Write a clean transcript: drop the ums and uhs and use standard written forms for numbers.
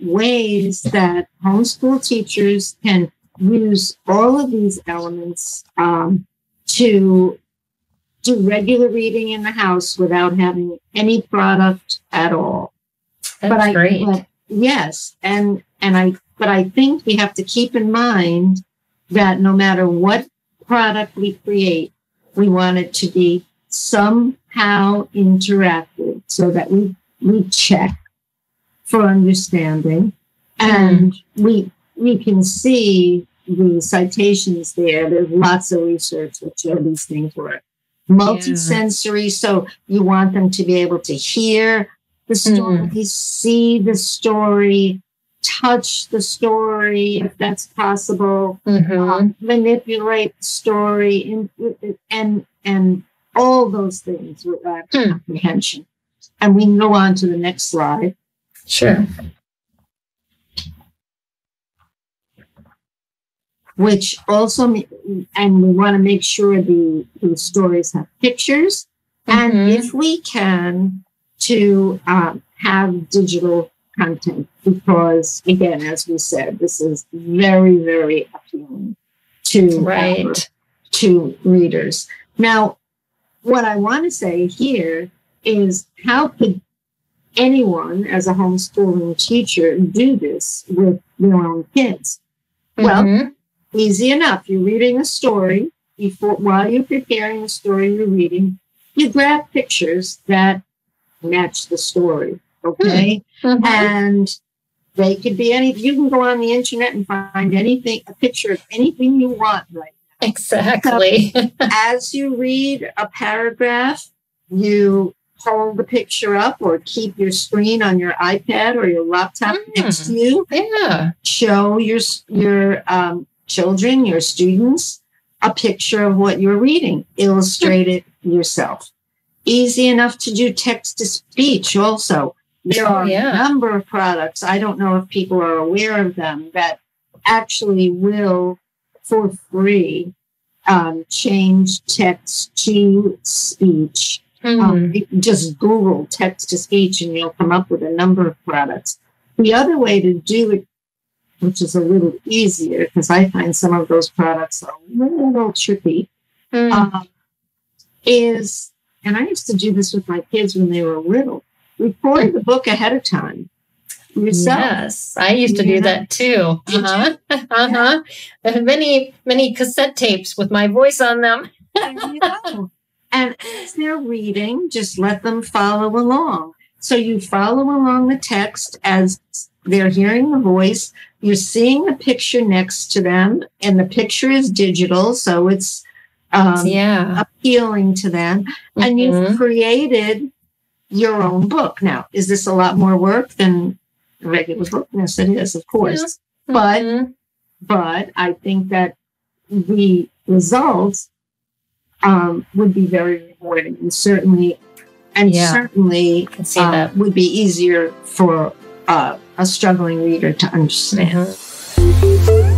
ways that homeschool teachers can use all of these elements to do regular reading in the house without having any product at all. That's great. But I think we have to keep in mind that no matter what product we create, we want it to be somehow interactive so that we check for understanding and we can see the citations there. There's lots of research that show these things work. Multisensory, so you want them to be able to hear the story, see the story, touch the story if that's possible, manipulate the story, and all those things with comprehension. And we can go on to the next slide. Sure. Which also, and we want to make sure the stories have pictures. And if we can, to have digital content, because again, as we said, this is very, very appealing to, to readers. Now, what I want to say here is how could anyone as a homeschooling teacher do this with their own kids? Well, easy enough. You're reading a story. While you're preparing the story you're reading, you grab pictures that match the story, okay? And they could be any. You can go on the internet and find anything, a picture of anything you want right now. Exactly. So as you read a paragraph, you hold the picture up or keep your screen on your iPad or your laptop next to you. Yeah. Show your children, your students, a picture of what you're reading. Illustrate it yourself. Easy enough to do text-to-speech also. There are a number of products, I don't know if people are aware of them, that actually will, for free, change text to speech. Just Google text-to-speech and you'll come up with a number of products. The other way to do it, which is a little easier, because I find some of those products are a little tricky, is, and I used to do this with my kids when they were little, record the book ahead of time yourself. Yes, I used to do that too. I have many cassette tapes with my voice on them. And as they're reading, just let them follow along. So you follow along the text as they're hearing the voice. You're seeing the picture next to them, and the picture is digital, so it's appealing to them. And you've created your own book. Now, is this a lot more work than a regular book? Yes, it is, of course. But I think that the results would be very rewarding, and certainly would be easier for a struggling reader to understand.